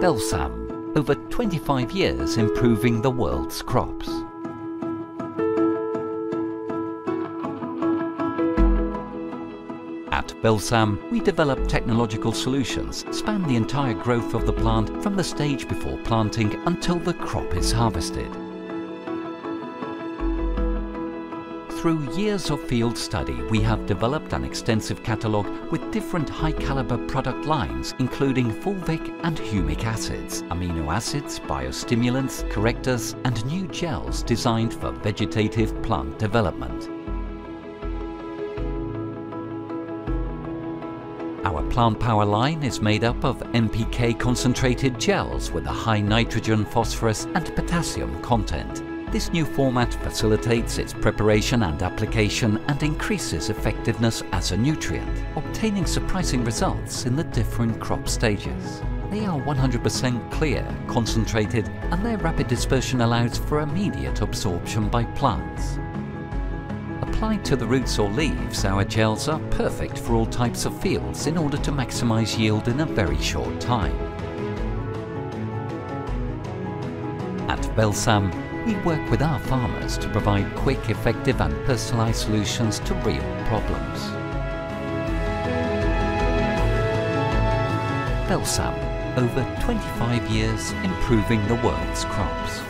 Vellsam, over 25 years improving the world's crops. At Vellsam, we develop technological solutions, span the entire growth of the plant from the stage before planting until the crop is harvested. Through years of field study, we have developed an extensive catalogue with different high-caliber product lines, including fulvic and humic acids, amino acids, biostimulants, correctors and new gels designed for vegetative plant development. Our Plant Power line is made up of NPK concentrated gels with a high nitrogen, phosphorus and potassium content. This new format facilitates its preparation and application and increases effectiveness as a nutrient, obtaining surprising results in the different crop stages. They are 100% clear, concentrated, and their rapid dispersion allows for immediate absorption by plants. Applied to the roots or leaves, our gels are perfect for all types of fields in order to maximize yield in a very short time. At Vellsam, we work with our farmers to provide quick, effective and personalised solutions to real problems. Vellsam, over 25 years improving the world's crops.